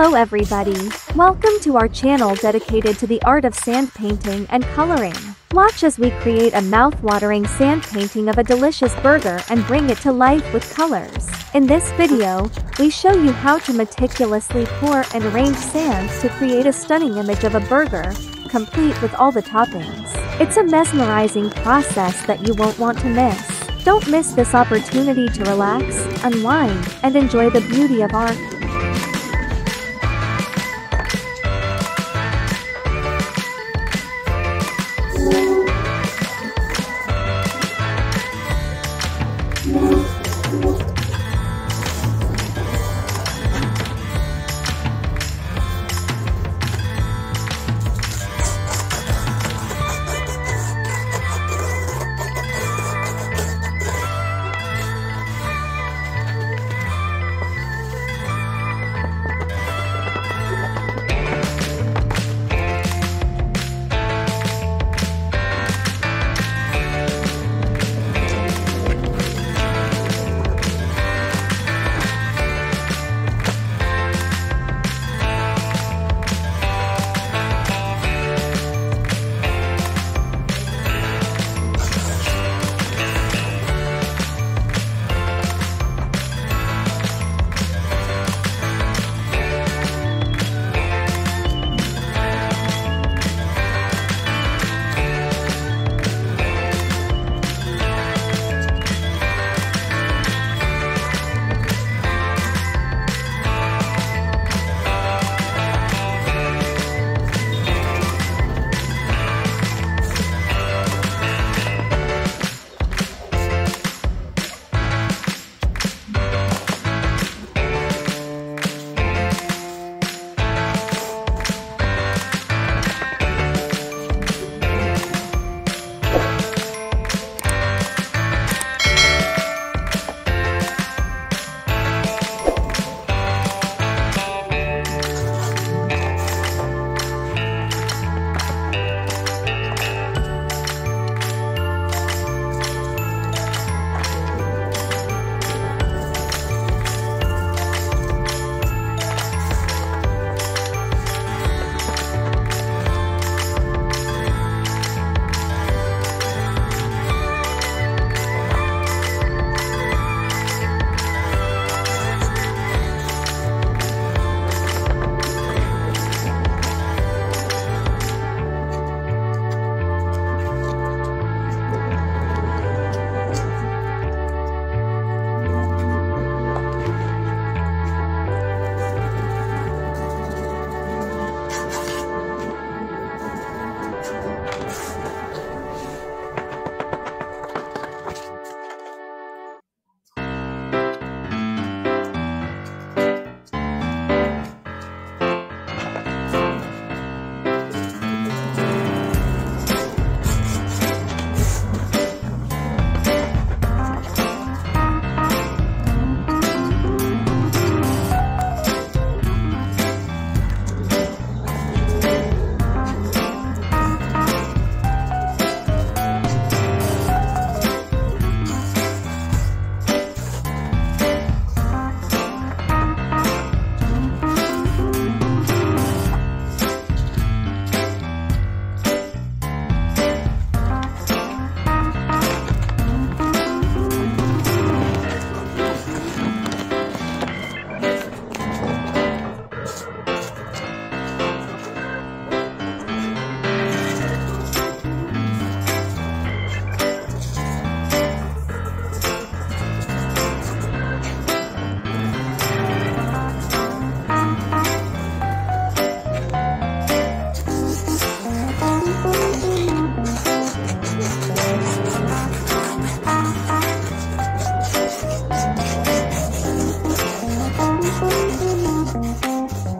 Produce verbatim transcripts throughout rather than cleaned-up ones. Hello everybody! Welcome to our channel dedicated to the art of sand painting and coloring. Watch as we create a mouth-watering sand painting of a delicious burger and bring it to life with colors. In this video, we show you how to meticulously pour and arrange sands to create a stunning image of a burger, complete with all the toppings. It's a mesmerizing process that you won't want to miss. Don't miss this opportunity to relax, unwind, and enjoy the beauty of art.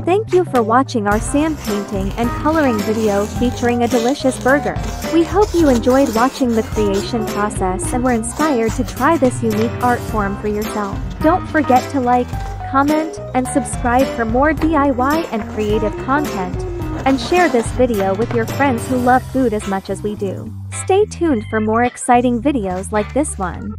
Thank you for watching our sand painting and coloring video featuring a delicious burger. We hope you enjoyed watching the creation process and were inspired to try this unique art form for yourself. Don't forget to like, comment, and subscribe for more D I Y and creative content, and share this video with your friends who love food as much as we do. Stay tuned for more exciting videos like this one.